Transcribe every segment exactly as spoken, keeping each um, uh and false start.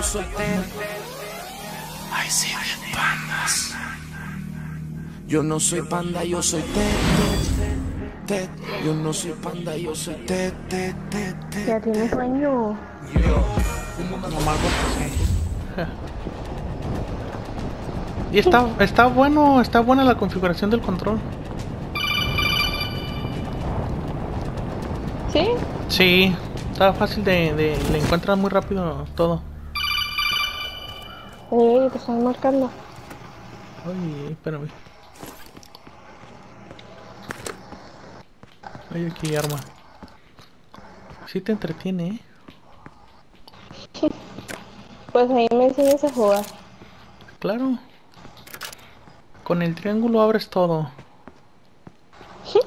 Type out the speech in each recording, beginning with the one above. ando soltero. Ay, sí, oye, pandas. Yo no soy panda, yo soy te, te, te. Yo no soy panda, yo soy te, te, te, te. Ya tienes sueño. Yo, un momento amargo. Y está, está bueno, está buena la configuración del control. ¿Sí? Sí, está fácil de, de, le encuentras muy rápido todo. Oye, te están marcando. Oye, espérame. Ay, aquí arma. Sí te entretiene, ¿eh? Pues ahí me enseñas a jugar. Claro. Con el triángulo abres todo.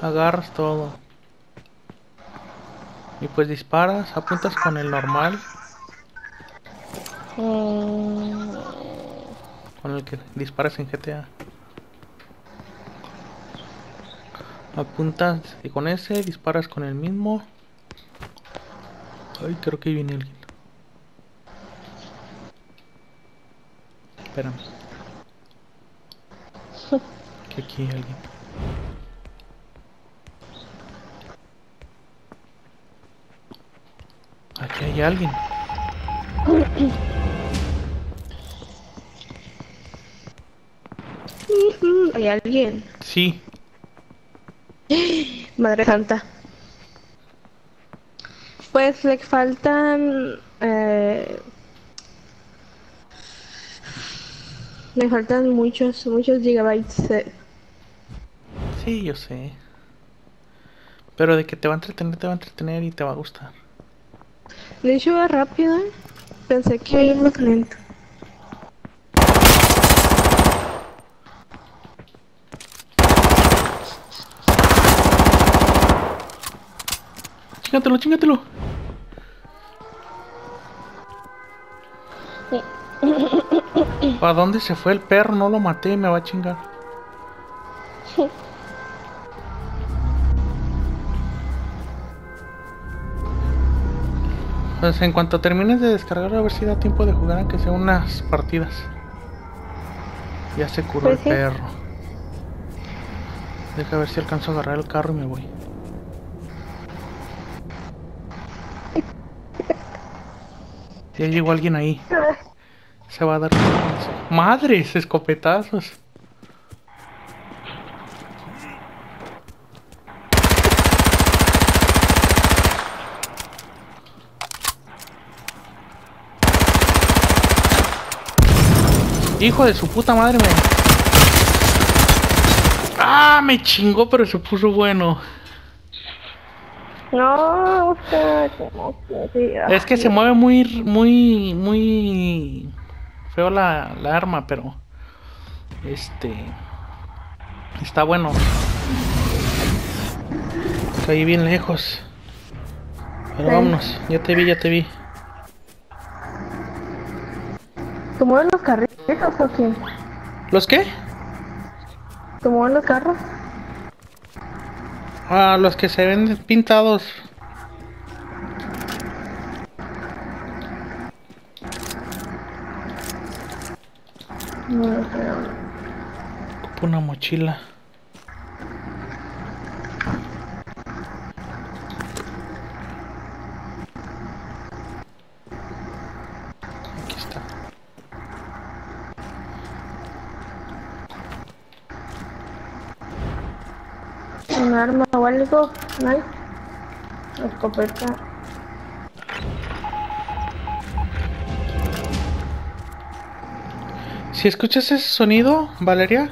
Agarras todo. Y pues disparas, apuntas con el normal. Mm. Con el que disparas en G T A. Apuntas y con ese disparas con el mismo. Ay, creo que viene alguien. Espérame. Que aquí hay alguien. Aquí hay alguien. ¿Hay alguien? Sí. Madre santa. Pues le faltan... Eh... Me faltan muchos, muchos gigabytes. Eh. Sí, yo sé. Pero de que te va a entretener, te va a entretener y te va a gustar. De hecho va rápido, ¿eh? Pensé que iba más lento. Chingatelo, chingatelo. ¿A dónde se fue el perro? No lo maté y me va a chingar. Sí. Pues en cuanto termines de descargar, a ver si da tiempo de jugar, aunque sea unas partidas. Ya se curó el perro. Deja ver si alcanzo a agarrar el carro y me voy. Ya llegó alguien ahí. Se va a dar... ¡Madres! ¡Escopetazos! ¡Hijo de su puta madre! Me... ¡Ah! Me chingó, pero se puso bueno. No, usted... Es que se mueve muy... muy... muy... feo la, la arma, pero este está bueno. Caí bien lejos, pero ven. Vámonos, ya te vi, ya te vi. ¿Te mueven los carritos o qué? ¿Los qué? ¿Te mueven los carros? Ah, los que se ven pintados. Ocupo una mochila. Aquí está. ¿Un arma o algo? ¿No hay? Escopeta. Si escuchas ese sonido, Valeria,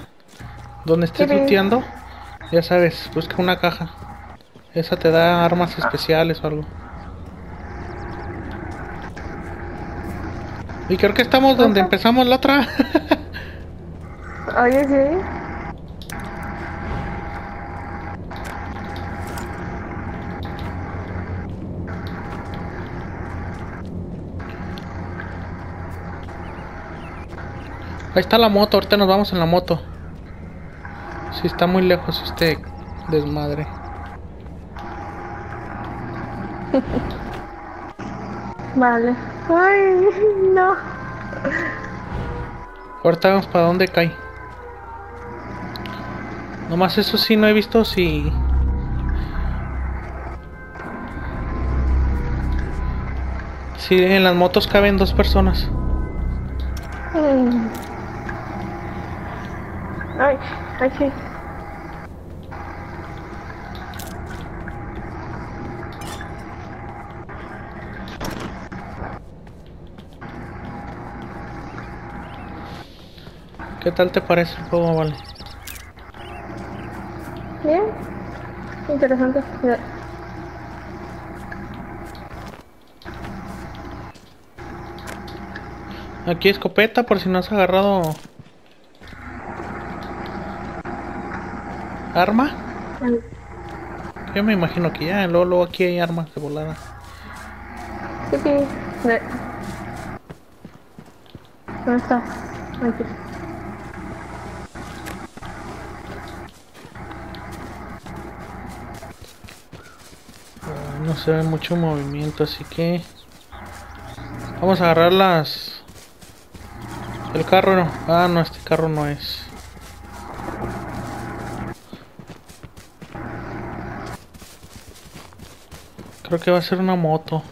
donde estés looteando, ya sabes, busca una caja. Esa te da armas especiales o algo. Y creo que estamos donde empezamos la otra. Oye, sí. Ahí está la moto, ahorita nos vamos en la moto. Sí, está muy lejos este desmadre. Vale. Ay, no. Ahorita vamos para dónde cae. Nomás eso sí no he visto si... Si en las motos caben dos personas. Ay, ay, sí. ¿Qué tal te parece el juego, Vale? Bien, interesante. Aquí escopeta por si no has agarrado arma. Sí. Yo me imagino que ya, luego, luego aquí hay armas de volada. Sí, sí. ¿Dónde está? Aquí. No se ve mucho movimiento, así que vamos a agarrar las... El carro no. Ah, no, este carro no es. Creo que va a ser una moto.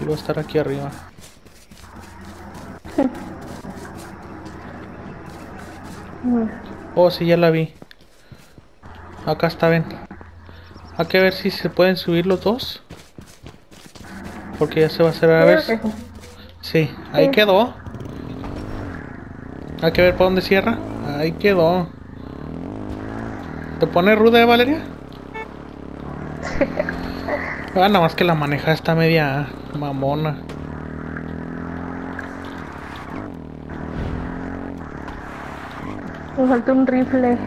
Y va a estar aquí arriba. Oh, sí, ya la vi. Acá está, ven. Hay que ver si se pueden subir los dos. Porque ya se va a hacer a ver. Sí, sí, ahí quedó. Hay que ver para dónde cierra. Ahí quedó. ¿Te pone ruda, Valeria? Ah, nada más que la maneja está media mamona. Me falta un rifle.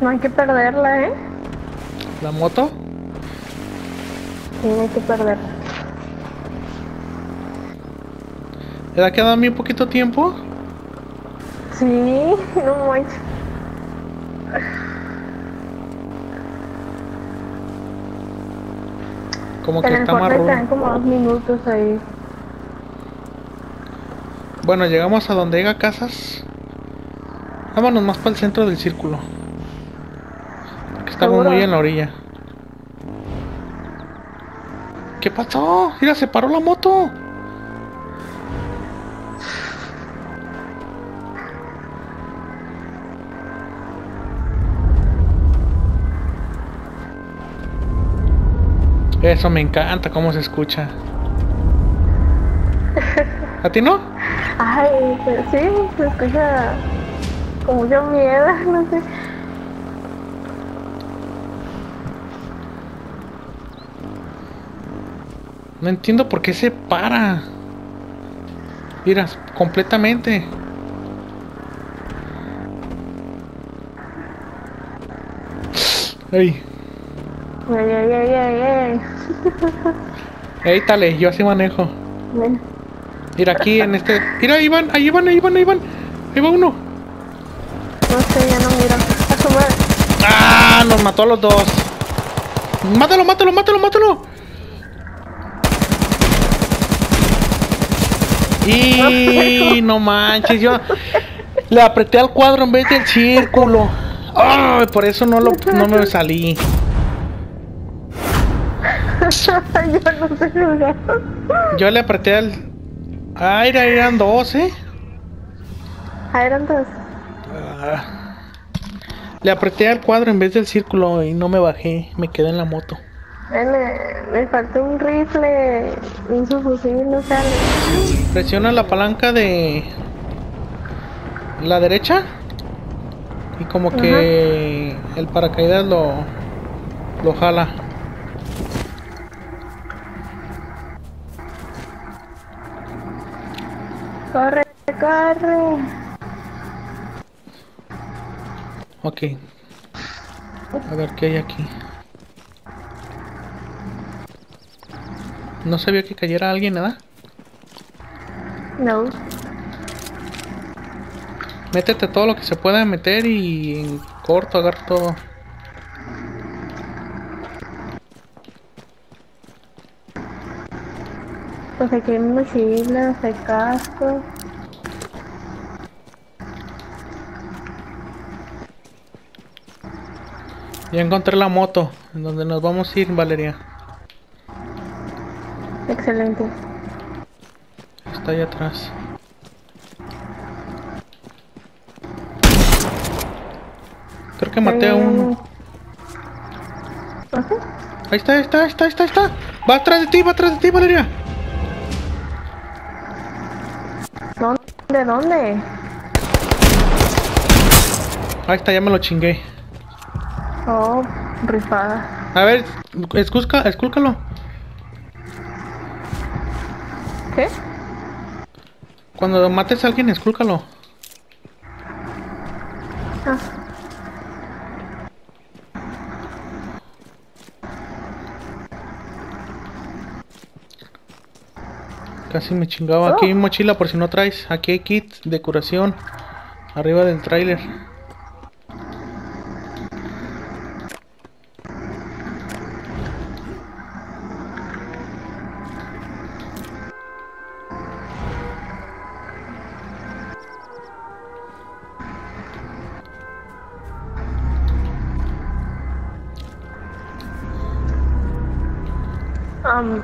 No hay que perderla, ¿eh? ¿La moto? Sí, no hay que perderla. ¿Le ha quedado a mí un poquito tiempo? Sí, no manches. Como que está marrón. Están como dos minutos ahí. Bueno, llegamos a donde llega casas. Vámonos más para el centro del círculo. Estamos muy en la orilla. ¿Qué pasó? Mira, se paró la moto. Eso me encanta, cómo se escucha. ¿A ti no? Ay, pero sí, se escucha con mucho miedo, no sé. No entiendo por qué se para. Mira, completamente. Ey. Ey, ey, ey, ey, ey. Ey, tale, yo así manejo. Bien. Mira, aquí en este... Mira, ahí van, ahí van, ahí van, ahí van. Ahí va uno. No sé, ya no mira. A su madre. ¡Ah! Nos mató a los dos. ¡Mátalo, mátalo, mátalo, mátalo! Y no manches, yo le apreté al cuadro en vez del círculo. Ay, por eso no lo no me salí. Yo no sé jugar. Yo le apreté al... Ah, eran dos, ¿eh? Ah, eran dos. Le apreté al cuadro en vez del círculo y no me bajé, me quedé en la moto. Me faltó un rifle, un subfusil, no sale. Presiona la palanca de la derecha y como uh-huh. que el paracaídas lo lo jala. Corre, corre. Ok. A ver qué hay aquí. No sabía que cayera alguien, ¿nada? No. Métete todo lo que se pueda meter y en corto agarra todo. Pues aquí hay mochilas, hay cascos. Ya encontré la moto en donde nos vamos a ir, Valeria. Excelente. Está allá atrás. Creo que maté a uno. ¿Ajá? Ahí está, ahí está, ahí está, ahí está, ahí está. Va atrás de ti, va atrás de ti, Valeria. ¿De dónde? Ahí está, ya me lo chingué. Oh, rifada. A ver, escúlcalo, escúlcalo. ¿Qué? Cuando mates a alguien, escúlcalo. Ah. Casi me chingaba. Oh. Aquí hay mochila por si no traes. Aquí hay kit de curación. Arriba del tráiler. Um.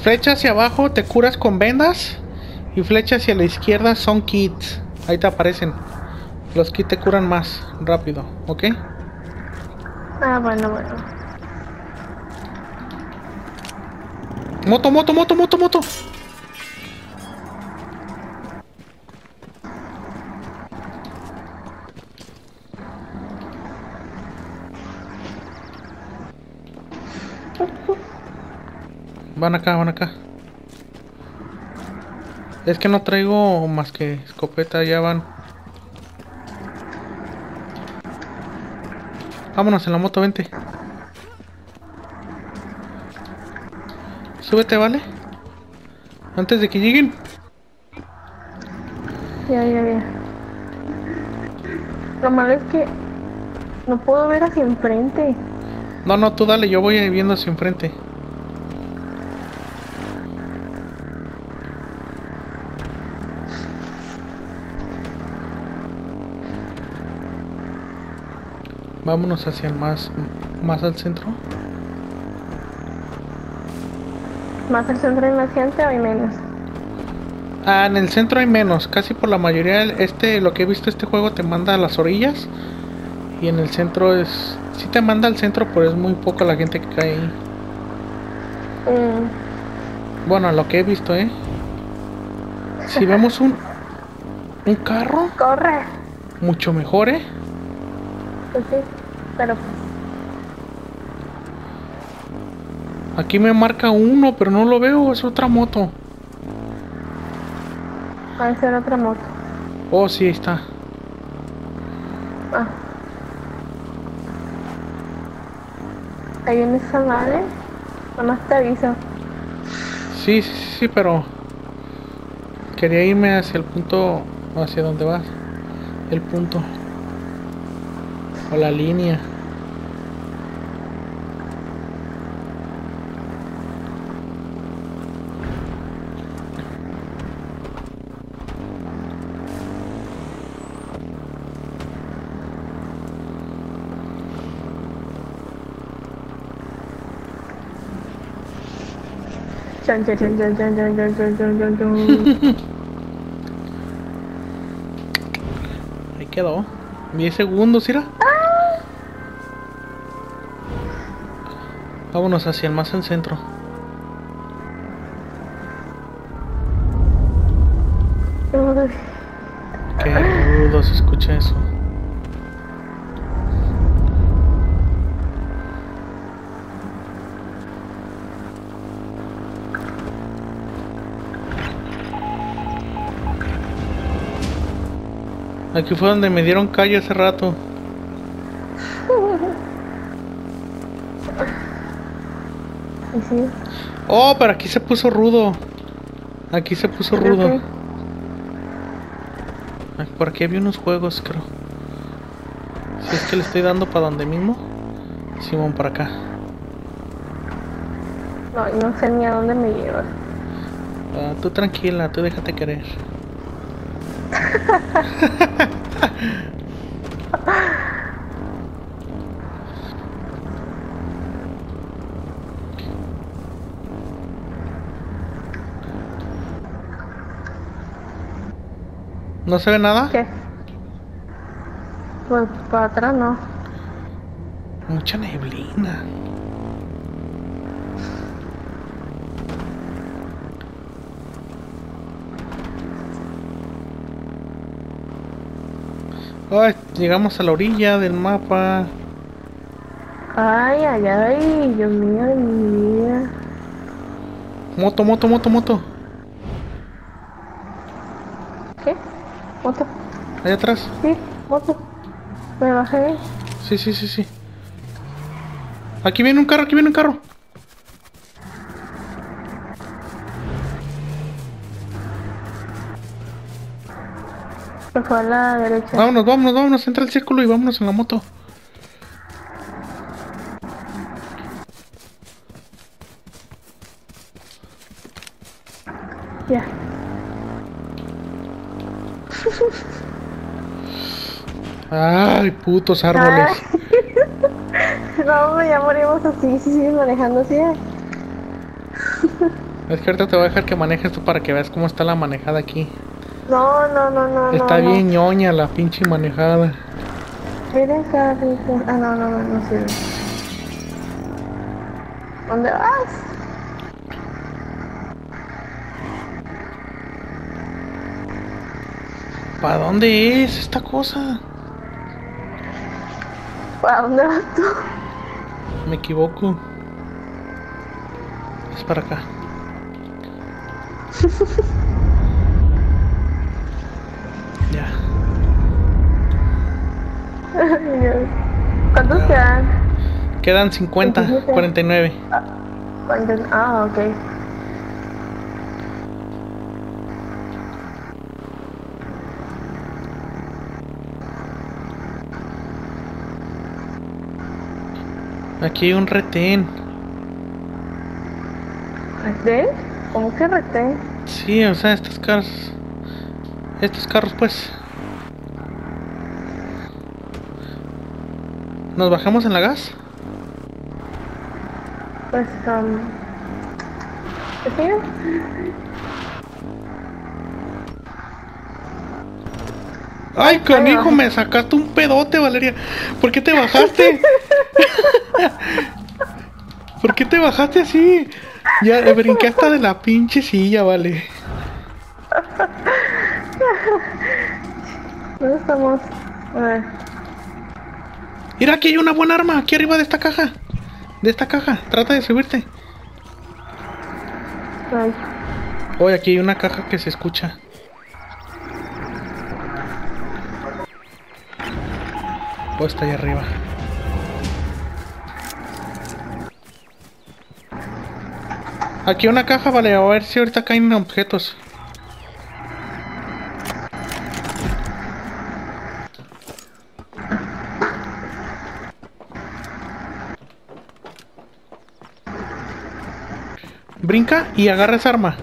Flecha hacia abajo te curas con vendas y flecha hacia la izquierda son kits. Ahí te aparecen. Los kits te curan más rápido, ¿ok? Ah, bueno, bueno. Moto, moto, moto, moto, moto. Van acá, van acá. Es que no traigo más que escopeta, ya van. Vámonos en la moto, vente. Súbete, ¿vale? Antes de que lleguen. Ya, ya, ya. Lo malo es que no puedo ver hacia enfrente. No, no, tú dale, yo voy viendo hacia enfrente. Vámonos hacia el más, más al centro. ¿Más al centro hay más gente o hay menos? Ah, en el centro hay menos. Casi por la mayoría, este, lo que he visto, este juego te manda a las orillas. Y en el centro es... sí te manda al centro, pero es muy poca la gente que cae ahí. Mm. Bueno, lo que he visto, ¿eh? Si vemos un... un carro... ¡corre! Mucho mejor, ¿eh? Pues sí, pero... aquí me marca uno, pero no lo veo, es otra moto. Va a ser otra moto. Oh, sí, ahí está. Ah. Hay un esa madre, nomás te aviso. Sí, sí, sí, pero... quería irme hacia el punto... hacia donde vas. El punto. O la línea. Chan, chan, chan, chan, chan, chan, chan, chan, chan. Ahí quedó. diez segundos, mira. Vámonos hacia el más al centro. Qué rudo se escucha eso. Aquí fue donde me dieron calle hace rato. Uh-huh. Oh, pero aquí se puso rudo. Aquí se puso creo rudo. Que... Por aquí había unos juegos, creo. Si es que le estoy dando para donde mismo. Simón, para acá. No, no sé ni a dónde me llevas. Ah, tú tranquila, tú déjate querer. ¿No se ve nada? ¿Qué? Pues para atrás no. Mucha neblina. Ay, llegamos a la orilla del mapa. Ay, ay, ay, Dios mío de mi vida. Moto, moto, moto, moto. Moto. ¿Allá atrás? Sí, moto. Me bajé. Sí, sí, sí, sí. Aquí viene un carro, aquí viene un carro. Se fue a la derecha. Vámonos, vámonos, vámonos. Entra el círculo y vámonos en la moto. Ya. Ay, putos árboles. Ay. No, ya morimos así, si sigues manejando así. Es que ahorita te voy a dejar que manejes tú para que veas cómo está la manejada aquí. No, no, no, no. Está no, bien no. ñoña la pinche manejada. Mira acá, rico. Ah, no, no, no, no sirve. ¿Dónde vas? ¿Para dónde es esta cosa? ¿Para dónde vas tú? Me equivoco. Es para acá. Ya. ¿Cuántos ah, quedan? Quedan cincuenta, cincuenta. cuarenta y nueve. Ah, ah, ok. Aquí hay un retén. ¿Retén? ¿Cómo que retén? Sí, o sea, estos carros. Estos carros, pues. ¿Nos bajamos en la gas? Pues, um... ¿sí? ¡Ay, canijo! Me sacaste un pedote, Valeria. ¿Por qué te bajaste? ¿Por qué te bajaste así? Ya brinqué hasta de la pinche silla, vale. ¿Dónde estamos? A ver. Mira, aquí hay una buena arma, aquí arriba de esta caja. De esta caja, trata de subirte. Ay. Oye, aquí hay una caja que se escucha. Oh, está ahí arriba. Aquí una caja, vale, a ver si ahorita caen objetos. Brinca y agarra esa arma.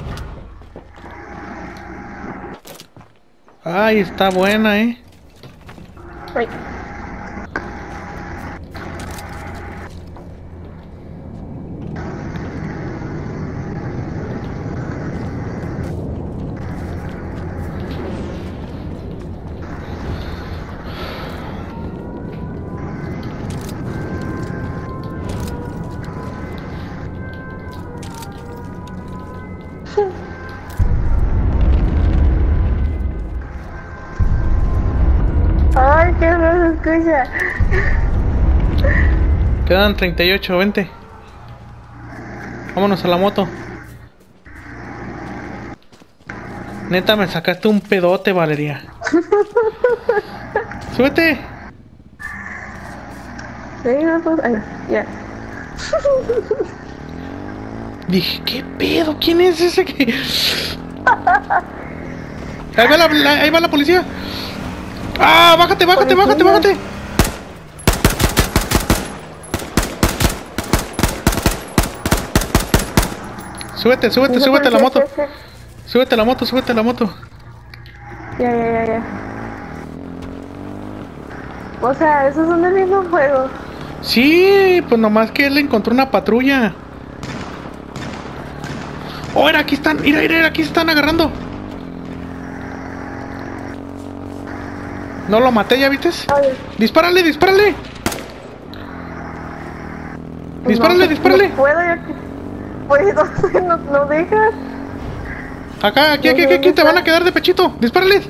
Ay, está buena, eh. Ay. Quedan treinta y ocho, veinte. Vámonos a la moto. Neta, me sacaste un pedote, Valeria. Súbete. Ya. Dije, ¿qué pedo? ¿Quién es ese que...? Ahí va la, la, ahí va la policía. ¡Ah! ¡Bájate, bájate, bájate, bájate! Súbete, súbete, súbete a la moto. Súbete a la moto, súbete a la moto. Ya, ya, ya, ya. O sea, esos son del mismo juego. Sí, pues nomás que él encontró una patrulla. ¡Oh, era, aquí están! ¡Mira, mira, aquí están agarrando! No lo maté, ¿ya viste? Oye. ¡Dispárale, dispárale! Pues ¡Dispárale, no, dispárale! No puedo, ya que... Pues no, no, no dejas. Acá, aquí, aquí, aquí, aquí, te van a quedar de pechito. ¡Dispárales!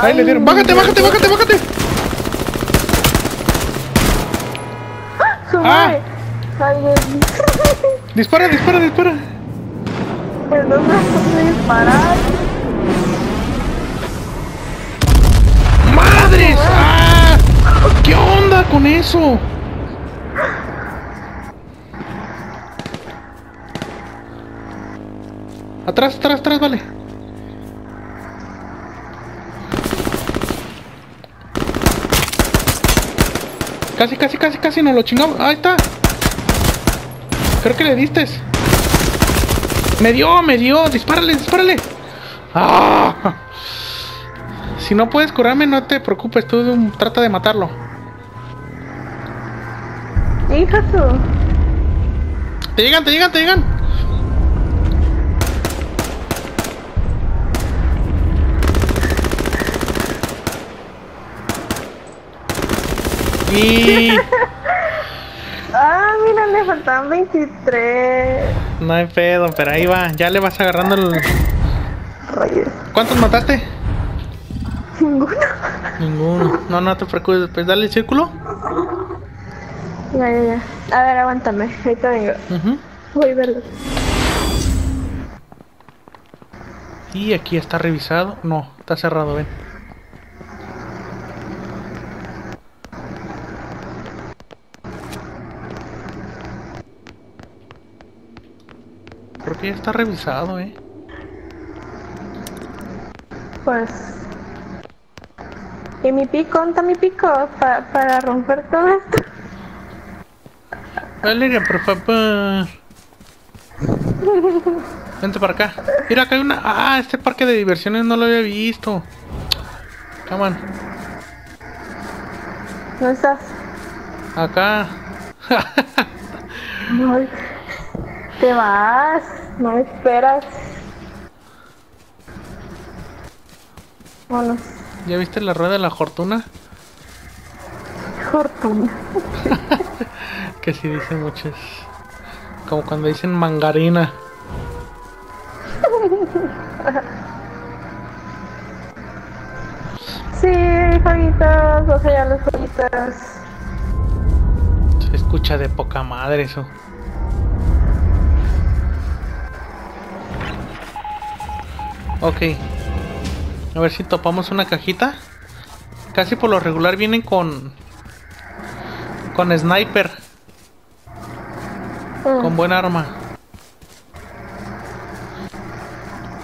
Ahí le dieron. ¡Bájate, bájate, bájate, bájate! ¡Ah! ¡Ay, Dios mío! ¡Dispara, dispara, dispara! Pues no me puedo disparar. ¡Madres! ¡Ah! ¿Qué onda con eso? Atrás, atrás, atrás, vale. Casi, casi, casi, casi nos lo chingamos. Ahí está. Creo que le diste. Me dio, me dio. Dispárale, dispárale. ¡Ah! Si no puedes curarme, no te preocupes. Tú trata de matarlo. Hija tú. Te llegan, te llegan, te llegan. Y... ah, mira, le faltan veintitrés. No hay pedo, pero ahí va. Ya le vas agarrando el... Rayos. ¿Cuántos mataste? Ninguno. Ninguno. No, no te preocupes. Pues dale el círculo. Ya, ya, ya. A ver, aguántame. Ahorita vengo. Uh-huh. Voy a verlo. Y aquí está revisado. No, está cerrado, ven. Creo que ya está revisado, eh. Pues... ¿Y mi pico? ¿Onta mi pico? Pa para romper todo esto. Valeria, por favor. Vente para acá. Mira, acá hay una... Ah, este parque de diversiones no lo había visto. Come on. ¿Dónde estás? Acá. No. Te vas, no me esperas. Vámonos. ¿Ya viste la rueda de la fortuna? Fortuna. Que sí dicen muchos. Como cuando dicen mangarina. Sí, jueguitos, o sea, los jueguitos. Se escucha de poca madre eso. Ok, a ver si topamos una cajita. Casi por lo regular vienen con Con sniper, mm. Con buen arma.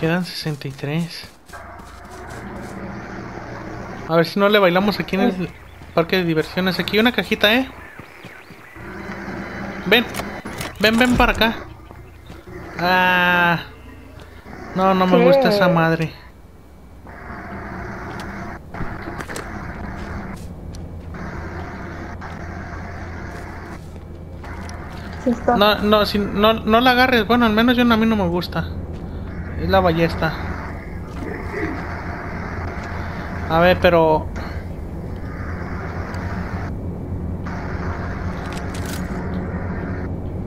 Quedan sesenta y tres. A ver si no le bailamos aquí en el parque de diversiones. Aquí hay una cajita, eh. Ven, ven, ven para acá. Ah... No, no me ¿Qué? gusta esa madre. Sí está. No, no, si, no, no la agarres. Bueno, al menos yo a mí no me gusta. Es la ballesta. A ver, pero...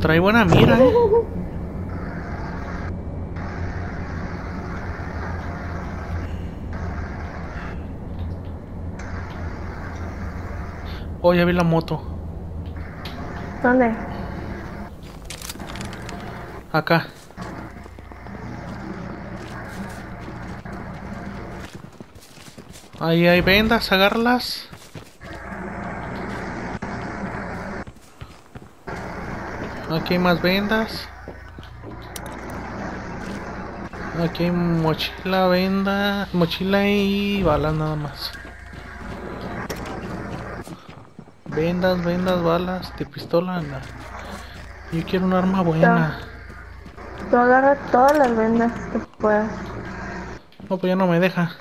Trae buena mira, eh. Oh, ya vi la moto. ¿Dónde? Acá. Ahí hay vendas, agárralas. Aquí hay más vendas. Aquí hay mochila, venda, mochila y balas nada más. Vendas, vendas, balas, de pistola, no. Yo quiero un arma buena. Tú agarra todas las vendas que puedas. No, pues ya no me deja.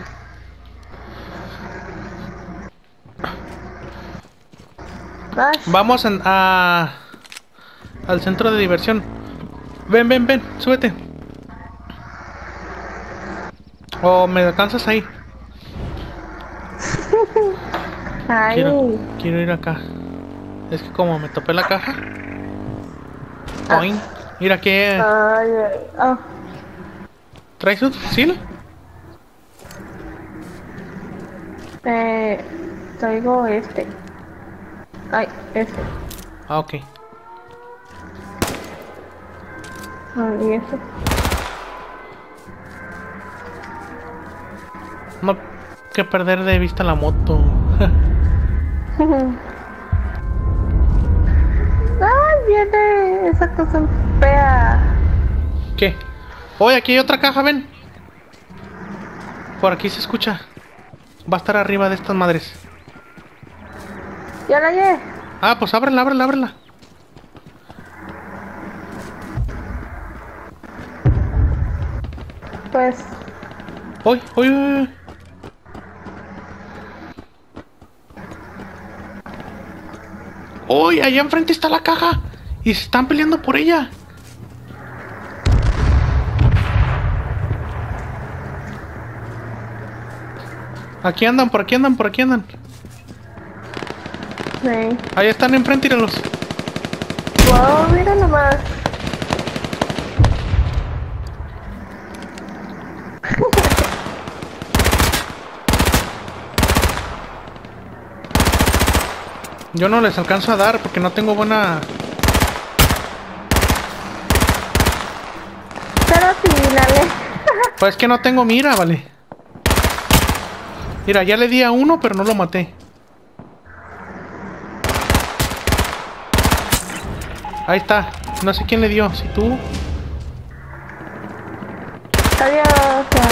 Ay. Vamos en, a... al centro de diversión. Ven, ven, ven, súbete. O oh, me alcanzas ahí. Ay. Quiero, quiero ir acá. Es que como me topé la caja. Coin. Ah. Mira que. Ay, ay. Oh. ¿Traes un fusil? Eh. Traigo este. Ay, este. Ah, ok. Ah, y este. No que perder de vista la moto. ¡Ay, viene! Esa cosa fea. ¿Qué? ¡Oye, aquí hay otra caja, ven! Por aquí se escucha. Va a estar arriba de estas madres. ¡Ya la llegué! Ah, pues ábrela, ábrela, ábrela. Pues... ¡Oye, oye, oye! ¡Uy! Allá enfrente está la caja. Y se están peleando por ella. Aquí andan, por aquí andan, por aquí andan. Sí. Ahí están enfrente, tíralos. Wow, mira nomás. Yo no les alcanzo a dar porque no tengo buena... Pero sí, dale. Pues que no tengo mira, vale. Mira, ya le di a uno, pero no lo maté. Ahí está. No sé quién le dio, si tú... Adiós, Juan.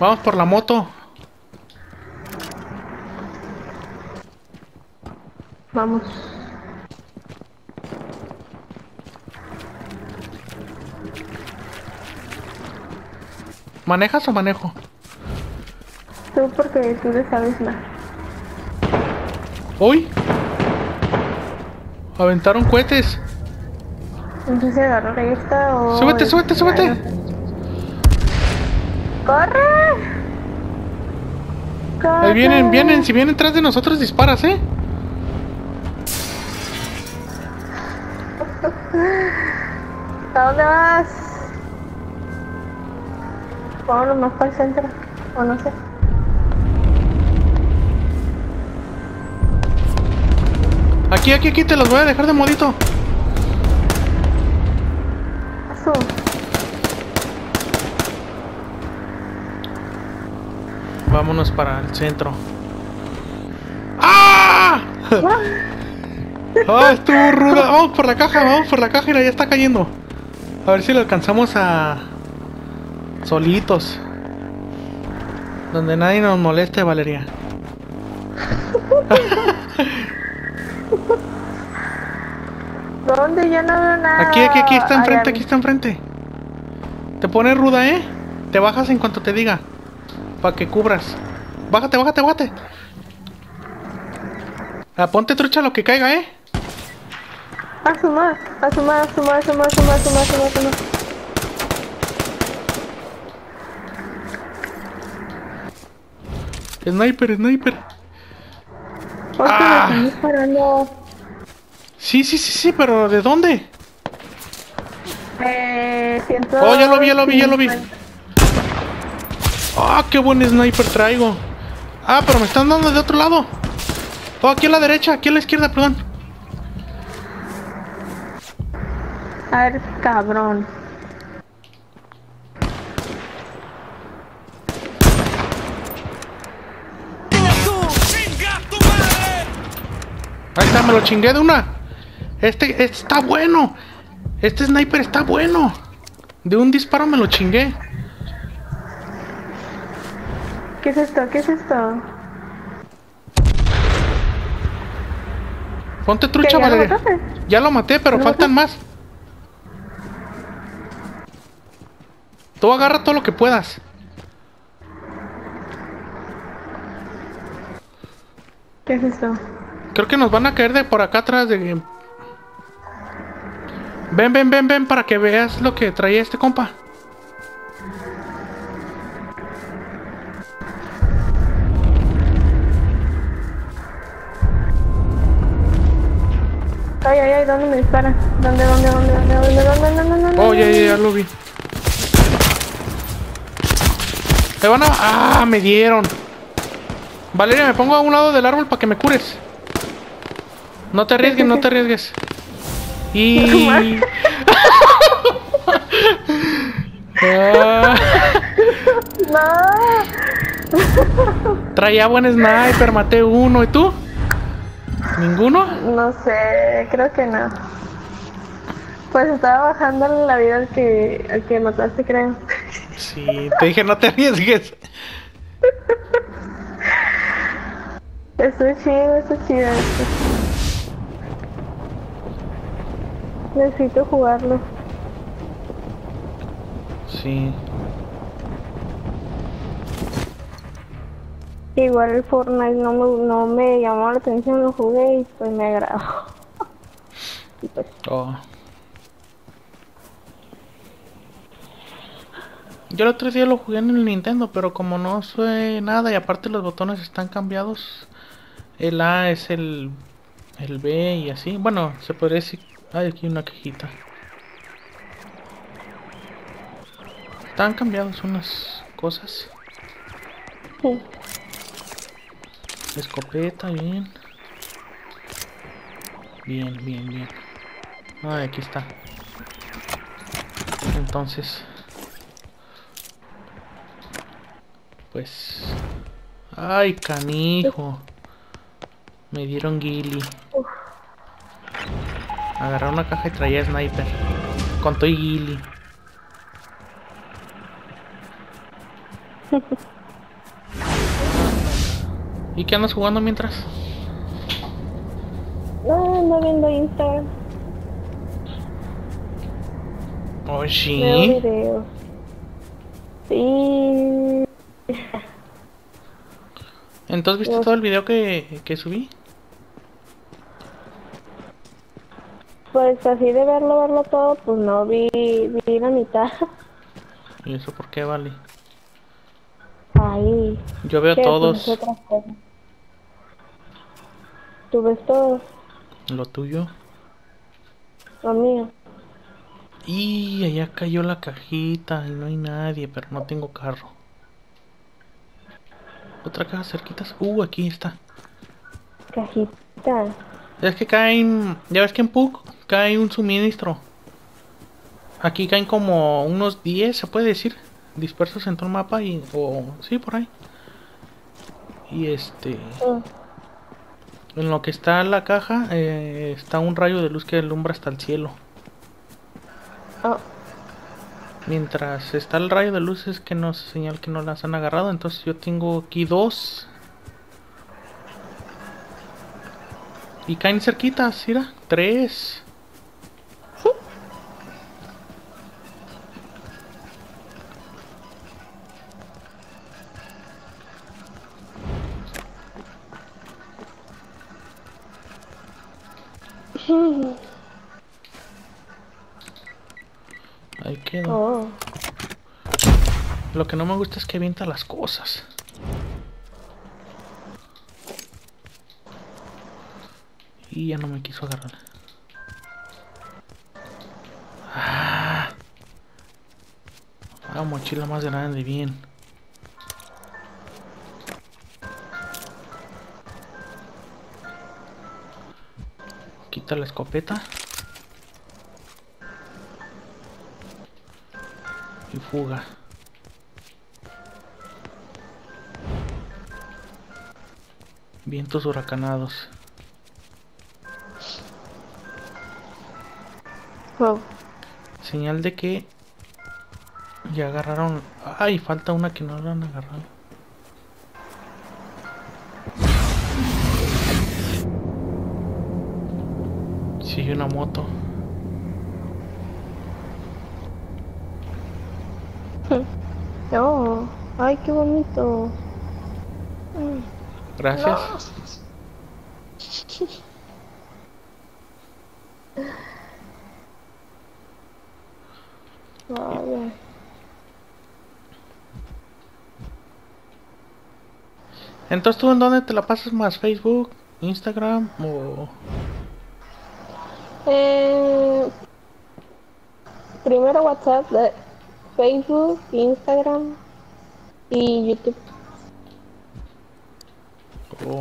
Vamos por la moto. Vamos. ¿Manejas o manejo? Tú porque tú le sabes más. ¡Uy! Aventaron cohetes. Entonces agarró esta o... ¡Súbete, súbete, súbete! ¡Corre! ¡Corre! Ahí vienen, vienen. Si vienen tras de nosotros disparas, ¿eh? ¿A dónde vas? Vámonos más para el centro, o no sé. Aquí, aquí, aquí, te los voy a dejar de modito. Eso. Vámonos para el centro. ¡Ah! ¡Ah, estuvo ruda! Vamos por la caja, vamos por la caja, mira, ya está cayendo. A ver si lo alcanzamos a... Solitos. Donde nadie nos moleste, Valeria. ¿Dónde? Ya no veo nada. Aquí, aquí, aquí está enfrente, aquí está enfrente. Te pones ruda, ¿eh? Te bajas en cuanto te diga. Para que cubras. Bájate, bájate, bájate. Ah, ponte trucha lo que caiga, ¿eh? A sumar, a sumar, a sumar, a sumar, a sumar, a sumar, a sumar, a sumar. Sniper, sniper. ¿Por qué ah. me estás disparando? Sí, sí, sí, sí, pero ¿de dónde? Eh, siento... Oh, ya lo vi, ya lo vi, ya lo vi. Ah, oh, qué buen sniper traigo. Ah, pero me están dando de otro lado. Oh, aquí a la derecha, aquí a la izquierda, perdón. A ver, cabrón. Ahí está, me lo chingué de una. Este, este está bueno. Este sniper está bueno. De un disparo me lo chingué. ¿Qué es esto? ¿Qué es esto? Ponte trucha, ¿ya Valeria? ¿Lo ya lo maté, pero ¿lo faltan maté? Más. Tú agarra todo lo que puedas. ¿Qué es esto? Creo que nos van a caer de por acá atrás de... Ven, ven, ven, ven, para que veas lo que traía este compa. Ay, ay, ay, ¿dónde me dispara? ¿Dónde, dónde, dónde, dónde, dónde, dónde, dónde, dónde? Oh, ya, ya, ya lo vi. Me van a... ¡Ah! Me dieron. Valeria, me pongo a un lado del árbol para que me cures. No te arriesgues, no te arriesgues. Y... ah. No. Traía buen sniper, maté uno. ¿Y tú? ¿Ninguno? No sé, creo que no. Pues estaba bajando la vida al que, al que mataste, creo. Sí, te dije no te arriesgues. Estoy chido, estoy chido. Necesito jugarlo. Sí. Igual el Fortnite no me, no me llamó la atención, lo jugué y pues me agradó. Y pues... Oh. Yo el otro día lo jugué en el Nintendo, pero como no sé nada y aparte los botones están cambiados. El A es el, el B y así. Bueno, se podría decir... Hay aquí una cajita. Están cambiadas unas cosas. Sí. Escopeta, bien. Bien, bien, bien. Ah, aquí está. Entonces... Pues... Ay, canijo. Me dieron gilly. Agarré una caja y traía sniper. Con todo y gilly. ¿Y qué andas jugando mientras? No, ando viendo Instagram. Oh, sí. Veo videos. Sí. Entonces, ¿viste todo el video que, que subí? Pues así de verlo, verlo todo, pues no, vi, vi la mitad. ¿Y eso por qué, Vale? Ay. Yo veo todos. ¿Tú ves todos? ¿Lo tuyo? Lo mío. Y allá cayó la cajita y no hay nadie, pero no tengo carro. Otra caja cerquitas. Uh, aquí está. Cajita. Es que caen... Ya ves que en P U C cae un suministro. Aquí caen como unos diez, se puede decir, dispersos en todo el mapa y... o... sí, por ahí. Y este... Uh. En lo que está la caja, eh, está un rayo de luz que alumbra hasta el cielo. Oh. Mientras está el rayo de luz es que nos señala que no las han agarrado. Entonces yo tengo aquí dos. Y caen cerquitas, mira, tres. ¿Sí? Ahí quedó. Oh. Lo que no me gusta es que avienta las cosas. Y ya no me quiso agarrar. Ah, la mochila más grande, bien. Quita la escopeta. Y fuga. Vientos huracanados. Wow. Señal de que ya agarraron. Ay, falta una que no la han agarrado. Sigue una moto. No. Ay, qué bonito. Gracias. Vale. Entonces, ¿tú en dónde te la pasas más? ¿Facebook? ¿Instagram? ¿O...? Eh, primero WhatsApp, de Facebook, Instagram y YouTube. Oh.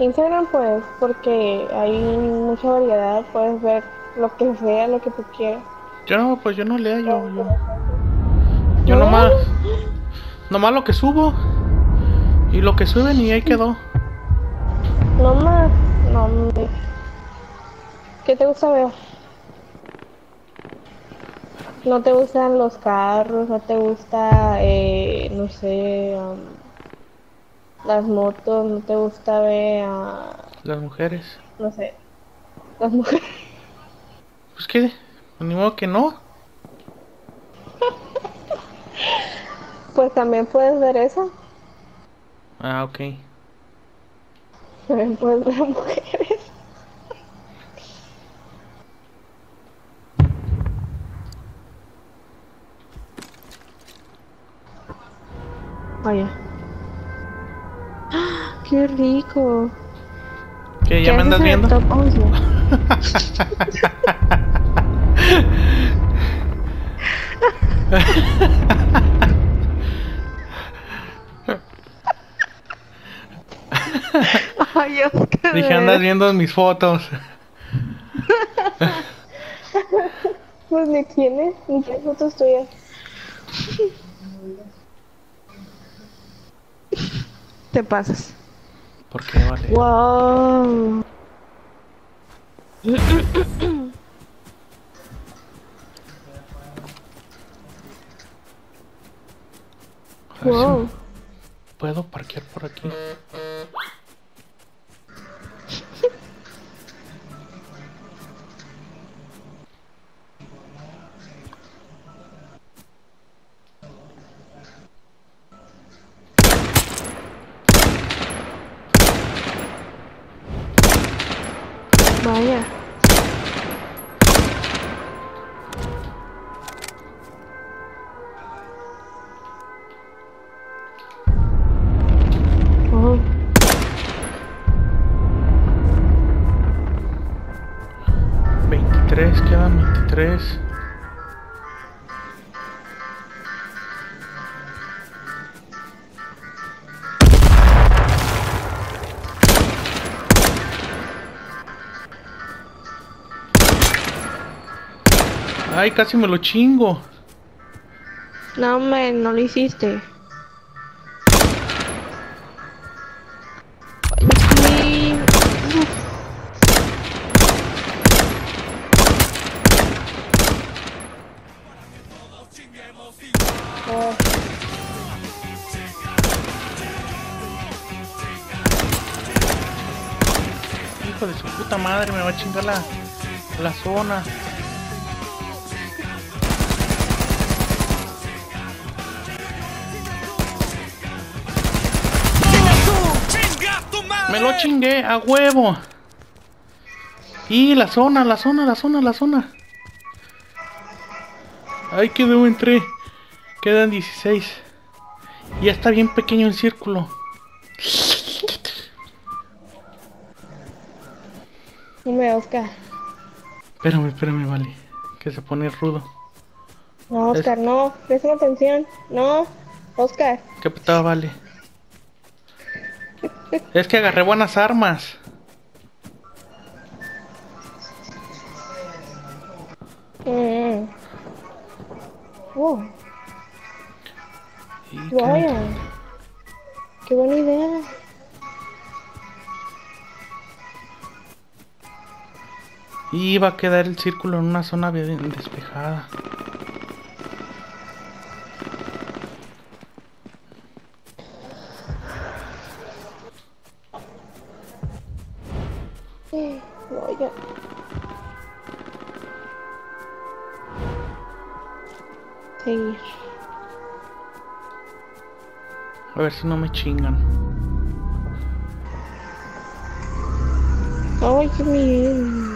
Instagram, pues, porque hay mucha variedad, puedes ver lo que sea, lo que tú quieras. Yo no, pues yo no leo, yo, yo, yo nomás, nomás lo que subo, y lo que suben y ahí quedó. Nomás, no, ¿qué te gusta ver? No te gustan los carros, no te gusta, eh, no sé... Um, las motos, no te gusta ver a... las mujeres. No sé. Las mujeres. Pues qué, ni modo que no. Pues también puedes ver eso. Ah, ok. También puedes ver mujeres. Vaya. ¡Qué rico! ¿Qué? ¿Ya me andas viendo? Ay, Oscar. Dije, andas viendo mis fotos. Pues de quién es, ni qué fotos tuyas. Te pasas. ¿Por qué, Valeria? Wow. Wow. Si puedo parquear por aquí. Vaya. Oh. veintitrés, quedan veintitrés. Ay, casi me lo chingo. No, man, no lo hiciste. Ay, oh. Hijo de su puta madre, me va a chingar la, la zona. Me lo chingué, a huevo. Y la zona, la zona, la zona, la zona. Ay, que debo entré. Quedan dieciséis. Ya está bien pequeño el círculo. No me Oscar. Espérame, espérame, vale. Que se pone rudo. No, Oscar, es... no. Presta atención. No, Oscar. ¿Qué putada, vale? Es que agarré buenas armas. Mm. Uh. Y Vaya, qué buena idea. Y va a quedar el círculo en una zona bien despejada. Eh, vaya. Seguir. A ver si no me chingan. Ay, qué miedo.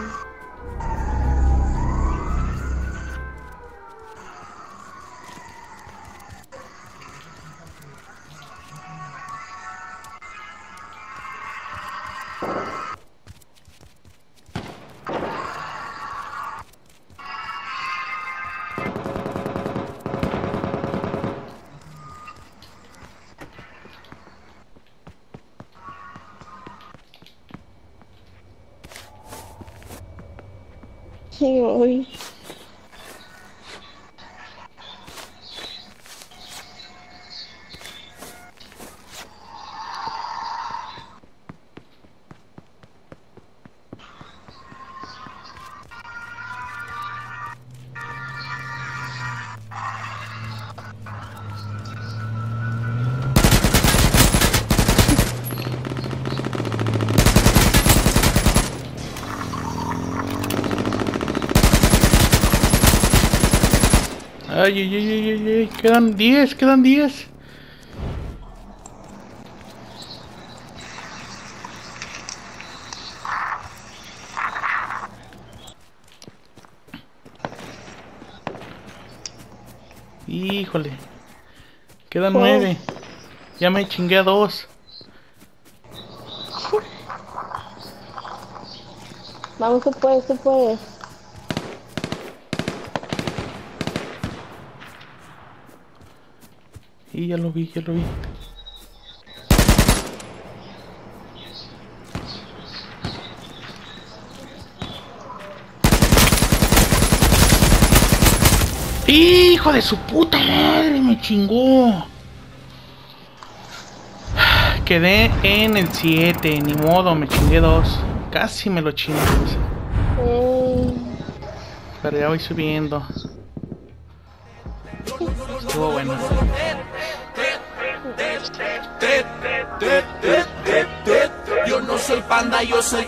Hoy Ay, ay, ay, ay, ay, quedan diez, quedan diez. Híjole, quedan nueve. Ya me chingué a dos. Vamos, tú puedes, tú puedes. Y ya lo vi, ya lo vi. ¡Hijo de su puta madre! ¡Me chingó! Quedé en el siete, ni modo, me chingué dos. Casi me lo chingué. Pero ya voy subiendo. Estuvo bueno. Yo no soy panda, yo soy...